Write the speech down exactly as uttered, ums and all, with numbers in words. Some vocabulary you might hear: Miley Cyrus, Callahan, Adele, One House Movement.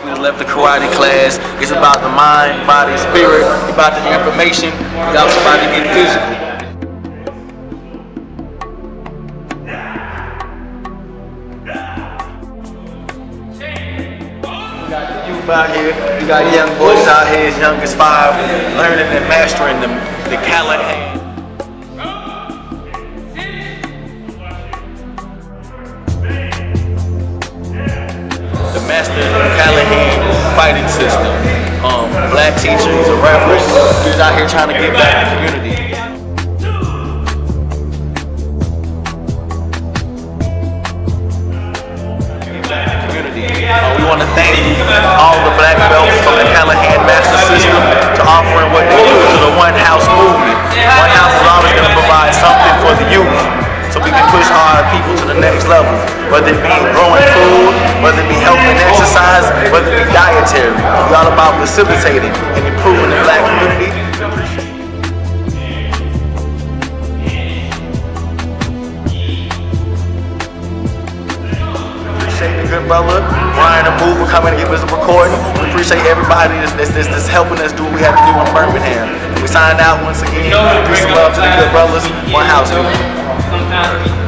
you that left the karate class. It's about the mind, body, spirit, about the information without somebody getting physical. We got the youth out here, we got young boys out here as young as five, learning and mastering the, the Callahan. The master of the Callahan fighting system. Um, black teacher, he's a reference. He's out here trying to get back in the community. Uh, we want to thank all the black belts from the Callahan Master System to offering what they do to the One House Movement. One House is always going to provide something for the youth so we can push our people to the next level, whether it be growing food, whether it be health and exercise, whether it be dietary. It's all about facilitating and improving the black community. Appreciate the good brother, Ryan and Boo, for coming to give us a recording. We appreciate everybody that's, that's, that's helping us do what we have to do in Birmingham. We signed out once again. Peace and love to the good brothers. One House Movement.